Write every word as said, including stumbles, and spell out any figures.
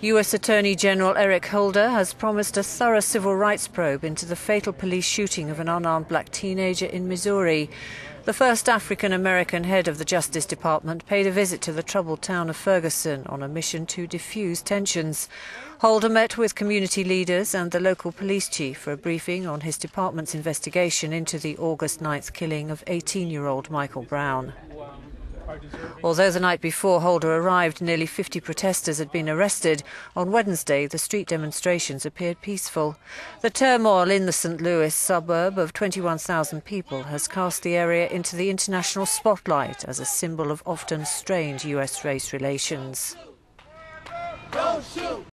U S Attorney General Eric Holder has promised a thorough civil rights probe into the fatal police shooting of an unarmed black teenager in Missouri. The first African-American head of the Justice Department paid a visit to the troubled town of Ferguson on a mission to diffuse tensions. Holder met with community leaders and the local police chief for a briefing on his department's investigation into the August ninth killing of eighteen-year-old Michael Brown. Although the night before Holder arrived, nearly fifty protesters had been arrested, on Wednesday the street demonstrations appeared peaceful. The turmoil in the Saint Louis suburb of twenty-one thousand people has cast the area into the international spotlight as a symbol of often strained U S race relations. Don't shoot.